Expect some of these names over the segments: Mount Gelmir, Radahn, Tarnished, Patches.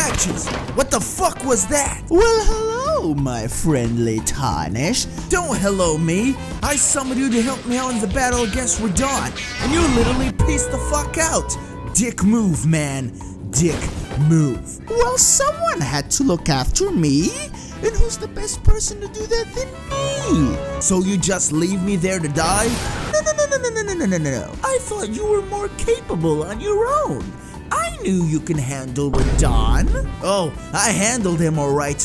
Patches, what the fuck was that? Well, hello, my friendly Tarnished. Don't hello me. I summoned you to help me out in the battle against Radahn, and you literally pieced the fuck out. Dick move, man. Dick move. Well, someone had to look after me, and who's the best person to do that than me? So you just leave me there to die? No. I thought you were more capable on your own. I knew you can handle Radahn. Oh, I handled him all right.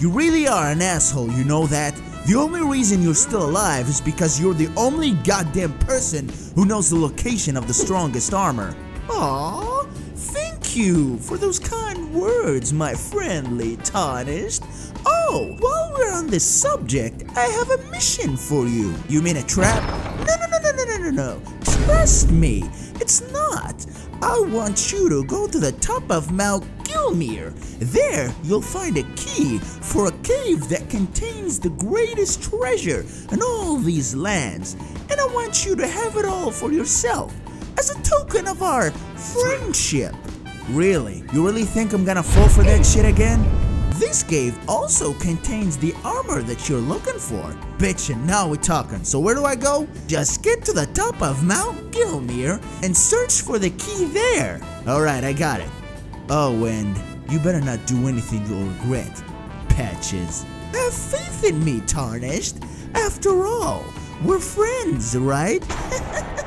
You really are an asshole, you know that? The only reason you're still alive is because you're the only goddamn person who knows the location of the strongest armor. Aww, thank you for those kind words, my friendly Tarnished. Oh, while we're on this subject, I have a mission for you. You mean a trap? No. Trust me, it's not. I want you to go to the top of Mount Gelmir. There, you'll find a key for a cave that contains the greatest treasure in all these lands. And I want you to have it all for yourself, as a token of our friendship. Really? You really think I'm gonna fall for that shit again? This cave also contains the armor that you're looking for. Bitchin', now we're talking. So where do I go? Just get to the top of Mount Gelmir and search for the key there. Alright, I got it. Oh, and you better not do anything you'll regret, Patches. Have faith in me, Tarnished. After all, we're friends, right?